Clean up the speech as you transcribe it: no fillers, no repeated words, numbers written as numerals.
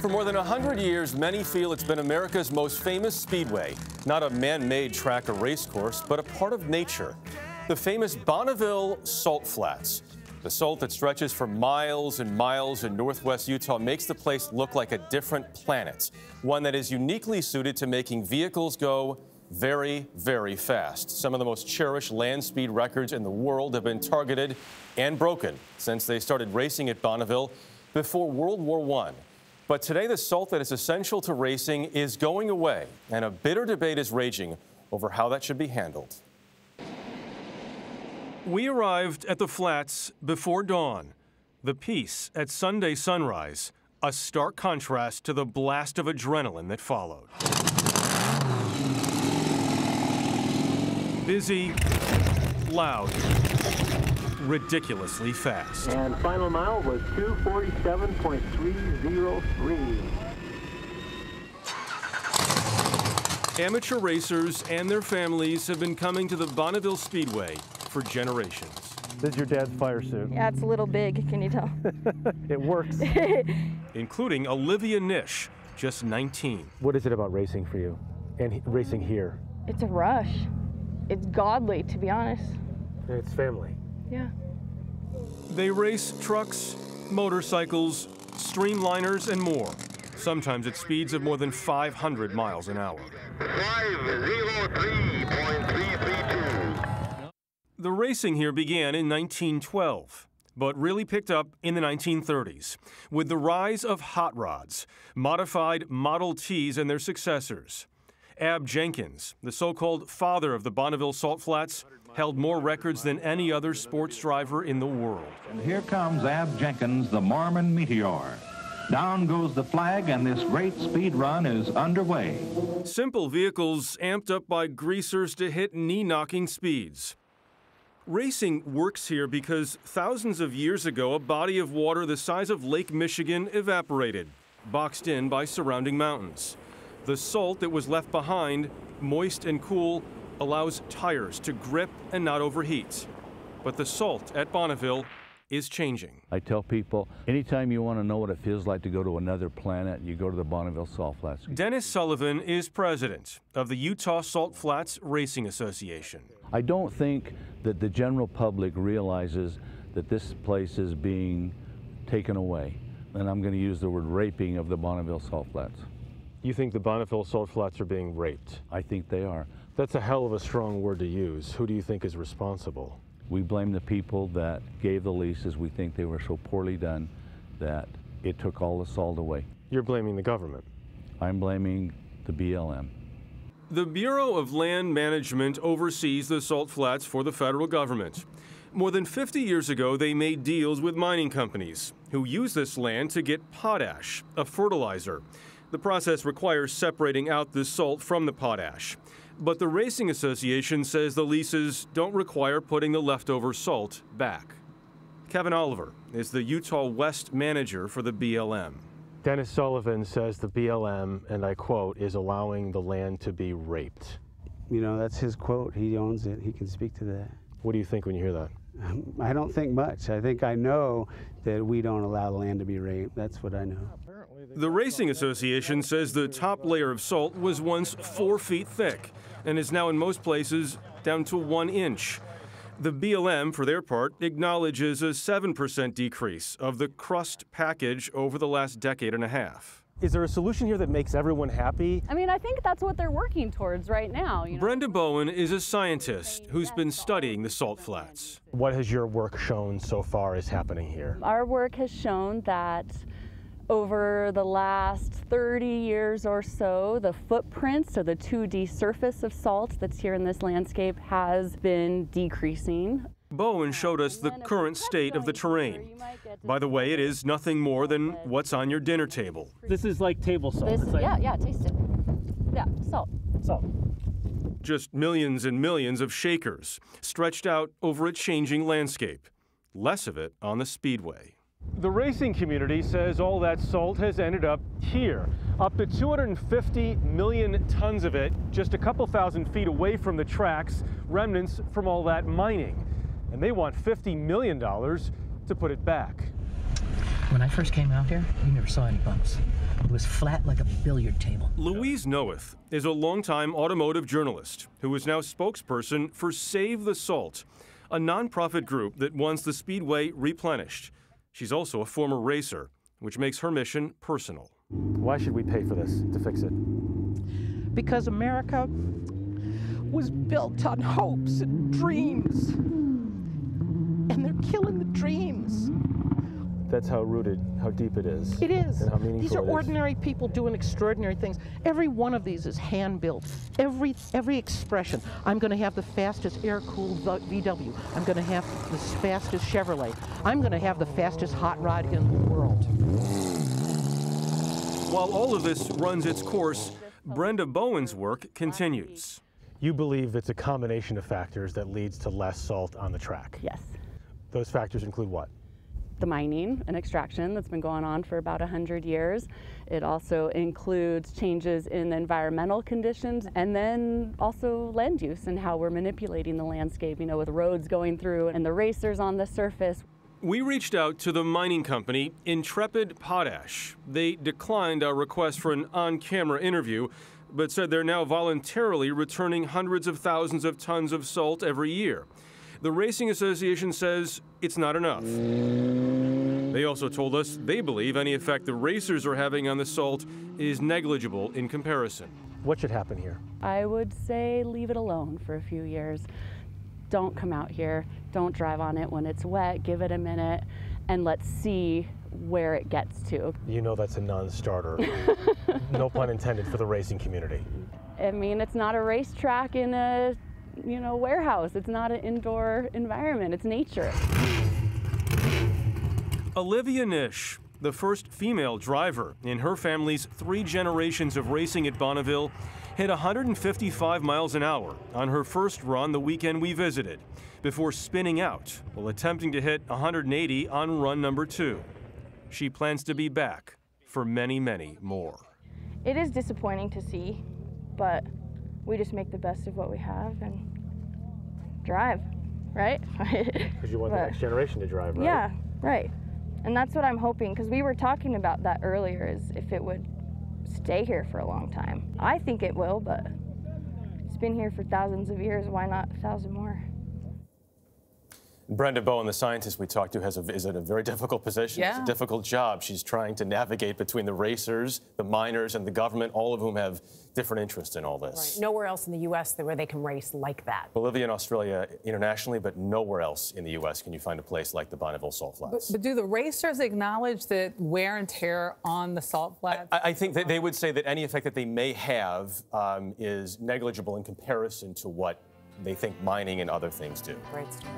For more than 100 years, many feel it's been America's most famous speedway. Not a man-made track or racecourse, but a part of nature. The famous Bonneville Salt Flats. The salt that stretches for miles and miles in northwest Utah makes the place look like a different planet, one that is uniquely suited to making vehicles go very, very fast. Some of the most cherished land speed records in the world have been targeted and broken since they started racing at Bonneville before World War I. But today, the salt that is essential to racing is going away, and a bitter debate is raging over how that should be handled. We arrived at the flats before dawn, the peace at Sunday sunrise, a stark contrast to the blast of adrenaline that followed. Busy, loud, ridiculously fast. And final mile was 247.303. Amateur racers and their families have been coming to the Bonneville Speedway for generations. This is your dad's fire suit. Yeah, it's a little big, can you tell? It works. Including Olivia Nish, just 19. What is it about racing for you and racing here? It's a rush. It's godly, to be honest. And it's family. Yeah. They race trucks, motorcycles, streamliners, and more, sometimes at speeds of more than 500 miles an hour. 503.332. The racing here began in 1912, but really picked up in the 1930s with the rise of hot rods, modified Model Ts and their successors. Ab Jenkins, the so-called father of the Bonneville Salt Flats, held more records than any other sports driver in the world. And here comes Ab Jenkins, the Mormon meteor. Down goes the flag, and this great speed run is underway. Simple vehicles amped up by greasers to hit knee-knocking speeds. Racing works here because thousands of years ago, a body of water the size of Lake Michigan evaporated, boxed in by surrounding mountains. The salt that was left behind, moist and cool, allows tires to grip and not overheat. But the salt at Bonneville is changing. I tell people, anytime you want to know what it feels like to go to another planet, you go to the Bonneville Salt Flats. Dennis Sullivan is president of the Utah Salt Flats Racing Association. I don't think that the general public realizes that this place is being taken away. And I'm going to use the word raping of the Bonneville Salt Flats. You think the Bonneville Salt Flats are being raped? I think they are. That's a hell of a strong word to use. Who do you think is responsible? We blame the people that gave the leases. We think they were so poorly done that it took all the salt away. You're blaming the government. I'm blaming the BLM. The Bureau of Land Management oversees the salt flats for the federal government. More than 50 years ago, they made deals with mining companies who use this land to get potash, a fertilizer. The process requires separating out the salt from the potash. But the Racing Association says the leases don't require putting the leftover salt back. Kevin Oliver is the Utah West manager for the BLM. Dennis Sullivan says the BLM, and I quote, is allowing the land to be raped. You know, that's his quote. He owns it. He can speak to that. What do you think when you hear that? I don't think much. I think I know that we don't allow the land to be raped. That's what I know. The Racing Association says the top layer of salt was once 4 feet thick and is now in most places down to 1 inch. The BLM, for their part, acknowledges a 7% decrease of the crust package over the last decade and a half. Is there a solution here that makes everyone happy? I mean, I think that's what they're working towards right now. You know? Brenda Bowen is a scientist who's been studying the salt flats. What has your work shown so far is happening here? Our work has shown that over the last 30 years or so, the footprint, so the 2D surface of salt that's here in this landscape, has been decreasing. Bowen showed us the current state of the terrain. By the way, it is nothing more than what's on your dinner table. This is like table salt. This, like, yeah, taste it. Yeah, salt. Salt. Just millions and millions of shakers stretched out over a changing landscape. Less of it on the speedway. The racing community says all that salt has ended up here. Up to 250 million tons of it, just a couple thousand feet away from the tracks, remnants from all that mining. And they want $50 million to put it back. When I first came out here, you never saw any bumps. It was flat like a billiard table. Louise Noeth is a longtime automotive journalist who is now spokesperson for Save the Salt, a nonprofit group that wants the Speedway replenished. She's also a former racer, which makes her mission personal. Why should we pay for this to fix it? Because America was built on hopes and dreams, and they're killing the dreams. That's how rooted, how deep it is. It is. And how meaningful it is. These are ordinary people doing extraordinary things. Every one of these is hand-built. Every expression. I'm going to have the fastest air-cooled VW. I'm going to have the fastest Chevrolet. I'm going to have the fastest hot rod in the world. While all of this runs its course, Brenda Bowen's work continues. You believe it's a combination of factors that leads to less salt on the track. Yes. Those factors include what? The mining and extraction that's been going on for about 100 years. It also includes changes in the environmental conditions, and then also land use and how we're manipulating the landscape, you know, with roads going through and the racers on the surface. We reached out to the mining company Intrepid Potash. They declined our request for an on-camera interview, but said they're now voluntarily returning hundreds of thousands of tons of salt every year. The Racing Association says it's not enough. They also told us they believe any effect the racers are having on the salt is negligible in comparison. What should happen here? I would say leave it alone for a few years. Don't come out here. Don't drive on it when it's wet. Give it a minute, and let's see where it gets to. You know, that's a non-starter. No pun intended for the racing community. I mean, it's not a racetrack in a warehouse. It's not an indoor environment. It's nature. Olivia Nish, the first female driver in her family's 3 generations of racing at Bonneville, hit 155 miles an hour on her first run the weekend we visited, before spinning out while attempting to hit 180 on run number 2. She plans to be back for many, many more. It is disappointing to see, but we just make the best of what we have and drive, right? Because you want the next generation to drive, right? Yeah, right. And that's what I'm hoping, because we were talking about that earlier, is if it would stay here for a long time. I think it will, but it's been here for thousands of years. Why not 1,000 more? Brenda Bowen, the scientist we talked to, is in a very difficult position. Yeah. It's a difficult job. She's trying to navigate between the racers, the miners, and the government, all of whom have different interests in all this. Right. Nowhere else in the U.S. where they can race like that. Bolivia and Australia internationally, but nowhere else in the U.S. can you find a place like the Bonneville Salt Flats. But do the racers acknowledge that wear and tear on the salt flats? I think that they would say that any effect that they may have is negligible in comparison to what they think mining and other things do. Great story.